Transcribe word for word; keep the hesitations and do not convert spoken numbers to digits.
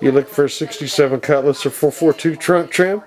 You look for a sixty-seven Cutlass or four forty-two trunk trim?